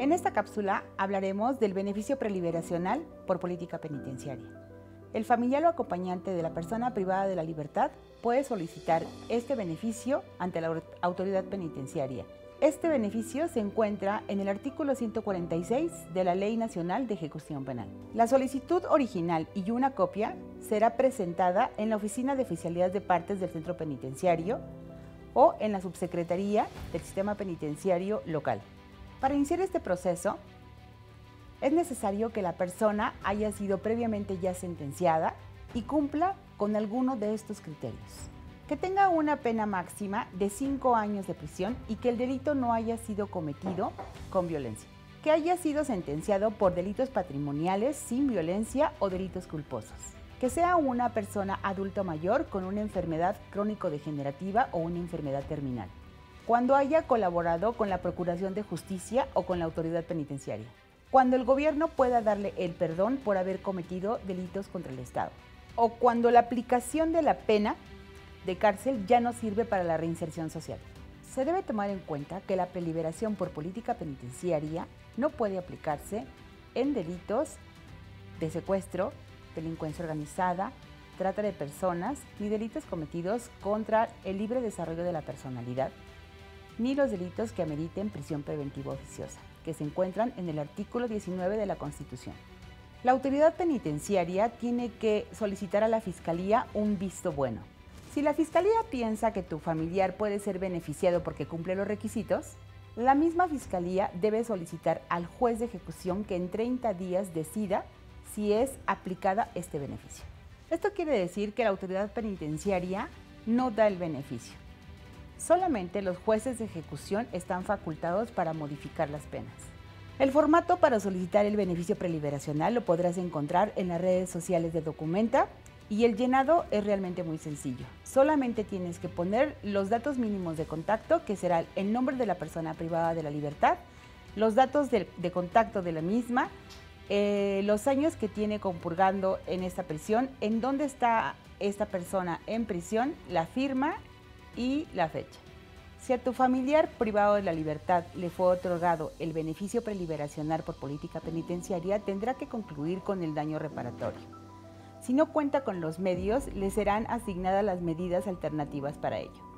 En esta cápsula hablaremos del beneficio preliberacional por política penitenciaria. El familiar o acompañante de la persona privada de la libertad puede solicitar este beneficio ante la autoridad penitenciaria. Este beneficio se encuentra en el artículo 146 de la Ley Nacional de Ejecución Penal. La solicitud original y una copia será presentada en la Oficina de Oficialidad de Partes del Centro Penitenciario o en la Subsecretaría del Sistema Penitenciario Local. Para iniciar este proceso, es necesario que la persona haya sido previamente ya sentenciada y cumpla con alguno de estos criterios. Que tenga una pena máxima de 5 años de prisión y que el delito no haya sido cometido con violencia. Que haya sido sentenciado por delitos patrimoniales sin violencia o delitos culposos. Que sea una persona adulta mayor con una enfermedad crónico-degenerativa o una enfermedad terminal. Cuando haya colaborado con la Procuración de Justicia o con la autoridad penitenciaria. Cuando el gobierno pueda darle el perdón por haber cometido delitos contra el Estado, o cuando la aplicación de la pena de cárcel ya no sirve para la reinserción social. Se debe tomar en cuenta que la preliberación por política penitenciaria no puede aplicarse en delitos de secuestro, delincuencia organizada, trata de personas, ni delitos cometidos contra el libre desarrollo de la personalidad, ni los delitos que ameriten prisión preventiva oficiosa, que se encuentran en el artículo 19 de la Constitución. La autoridad penitenciaria tiene que solicitar a la Fiscalía un visto bueno. Si la Fiscalía piensa que tu familiar puede ser beneficiado porque cumple los requisitos, la misma Fiscalía debe solicitar al juez de ejecución que en 30 días decida si es aplicada este beneficio. Esto quiere decir que la autoridad penitenciaria no da el beneficio. Solamente los jueces de ejecución están facultados para modificar las penas. El formato para solicitar el beneficio preliberacional lo podrás encontrar en las redes sociales de Documenta y el llenado es realmente muy sencillo. Solamente tienes que poner los datos mínimos de contacto, que será el nombre de la persona privada de la libertad, los datos de contacto de la misma, los años que tiene compurgando en esta prisión, en dónde está esta persona en prisión, la firma y la fecha. Si a tu familiar privado de la libertad le fue otorgado el beneficio preliberacional por política penitenciaria, tendrá que concluir con el daño reparatorio. Si no cuenta con los medios, le serán asignadas las medidas alternativas para ello.